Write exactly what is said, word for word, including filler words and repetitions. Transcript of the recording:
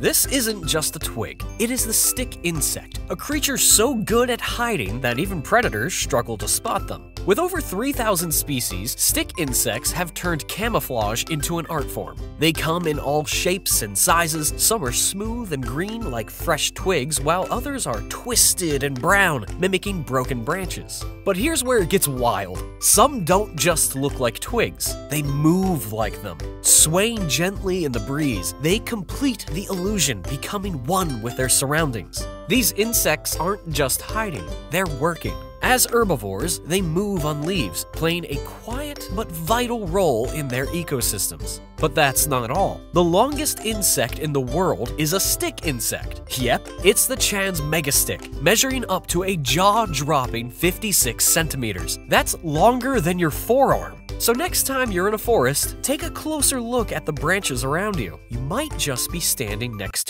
This isn't just the twig, it is the stick insect, a creature so good at hiding that even predators struggle to spot them. With over three thousand species, stick insects have turned camouflage into an art form. They come in all shapes and sizes. Some are smooth and green like fresh twigs, while others are twisted and brown, mimicking broken branches. But here's where it gets wild. Some don't just look like twigs, they move like them. Swaying gently in the breeze, they complete the illusion, becoming one with their surroundings. These insects aren't just hiding, they're working. As herbivores, they move on leaves, playing a quiet but vital role in their ecosystems. But that's not all. The longest insect in the world is a stick insect. Yep, it's the Chan's megastick, measuring up to a jaw-dropping fifty-six centimeters. That's longer than your forearm. So next time you're in a forest, take a closer look at the branches around you. You might just be standing next to